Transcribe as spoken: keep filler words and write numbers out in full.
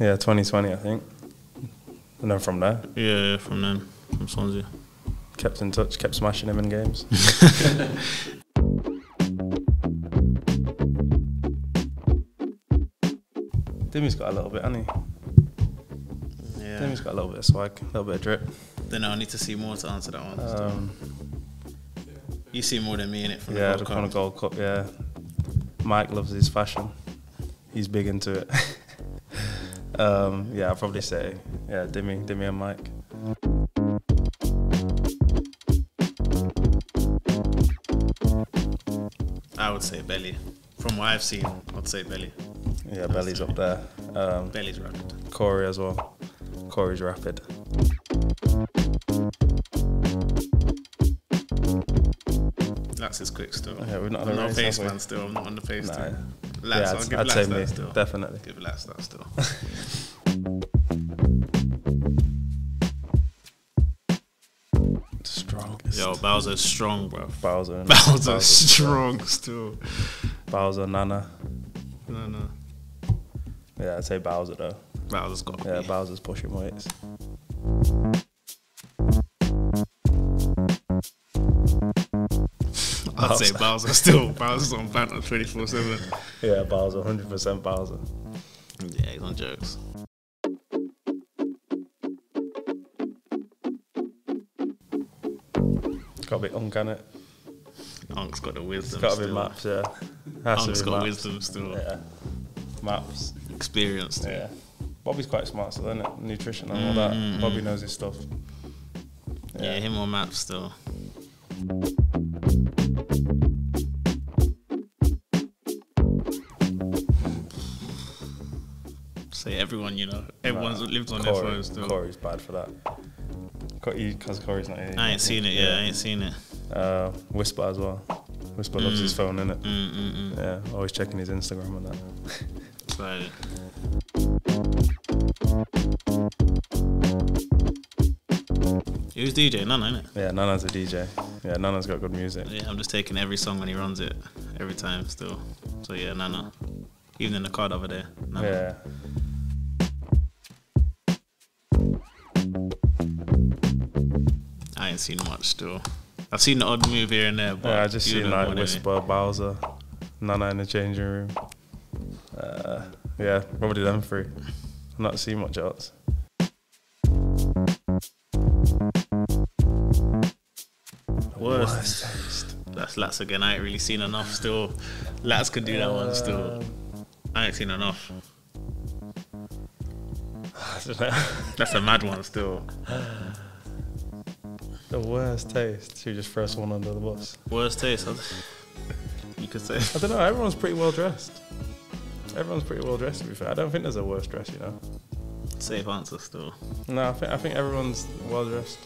Yeah, twenty twenty, I think. And then from there? Yeah, yeah, from then, from Swansea. Kept in touch, kept smashing him in games. Dimmy's got a little bit, hasn't he? Yeah. Dimmy's got a little bit of swag, a little bit of drip. Then I need to see more to answer that one. Um, you see more than me in it from yeah, the Gold Cup. Yeah, from the Gold Cup, yeah. Mike loves his fashion. He's big into it. Um, yeah, I'd probably say, yeah, Dimmy, Dimmy and Mike. I would say Belly. From what I've seen, I'd say Belly. Yeah, I'd Belly's up there. Um, Belly's rapid. Corey as well. Corey's rapid. That's his quick still. Yeah, we're not on the pace, man, still. I'm not on the pace, nah. Still. Lats, yeah, I'll give I'd Lats that still. Definitely. Give Lats that still. Strongest. Yo, Bowser's strong, bro. Bowser. Bowser's, Bowser's strong, strong still. Bowser, Nana. Nana. Yeah, I'd say Bowser, though. Bowser's got Yeah, be. Bowser's pushing weights. I'd Bowser. say Bowser still. Bowser's on banter twenty-four seven. Yeah, Bowser, one hundred percent Bowser. Yeah, he's on jokes. Got a bit unk on it. Unk's got the wisdom still. It's got to be maps, yeah. Unk's got maps. wisdom still. Yeah. Maps. Experienced. Yeah. Bobby's quite smart still, isn't it? Nutrition and mm. all that. Bobby knows his stuff. Yeah, yeah him on maps still. Say everyone, you know, everyone's nah, lived on Corey, their phones still. Corey's bad for that. Because Corey's not here. I ain't seen it, yeah, yeah, I ain't seen it. Uh, Whisper as well. Whisper mm. loves his phone, innit? Mm, mm, mm. Yeah, always checking his Instagram and that. That's right. He was DJing, Nana, innit? Yeah, Nana's a D J. Yeah, Nana's got good music. Yeah, I'm just taking every song when he runs it, every time still. So yeah, Nana. Even in the car the other day, Nana. Yeah. I ain't seen much still. I've seen the odd move here and there, but yeah, I just seen like Whisper, Bowser, Nana in the changing room. Uh, yeah, probably them three. I've not seen much else. Worst. Worst. That's Lats again. I ain't really seen enough still. Lats could do that uh, one still. I ain't seen enough. That's a mad one still. The worst taste. Should we just throw someone under the bus? Worst taste, huh? You could say. I don't know, everyone's pretty well dressed. Everyone's pretty well dressed, to be fair. I don't think there's a worst dress, you know. Safe answer still. No, I think, I think everyone's well dressed.